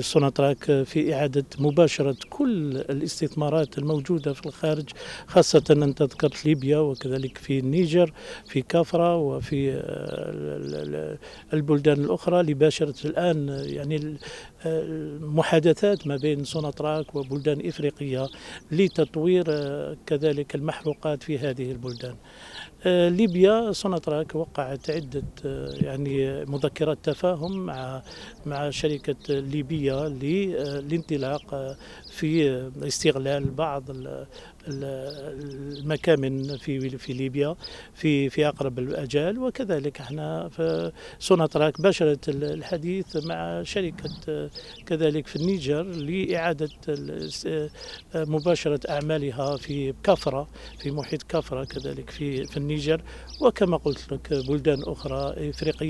سوناطراك في إعادة مباشرة كل الاستثمارات الموجودة في الخارج، خاصة أن ذكرت ليبيا وكذلك في النيجر في كافرا وفي البلدان الأخرى اللي باشرت الآن يعني المحادثات ما بين سوناطراك وبلدان إفريقية لتطوير كذلك المحروقات في هذه البلدان. ليبيا سوناطراك وقعت عدة يعني مذكرات تفاهم مع شركة ليبيا للانطلاق في استغلال بعض المكامن في ليبيا في أقرب الأجال، وكذلك احنا في سوناطراك باشرت الحديث مع شركة كذلك في النيجر لإعادة مباشرة أعمالها في كافرا، في محيط كافرا كذلك في النيجر، وكما قلت لك بلدان أخرى إفريقية.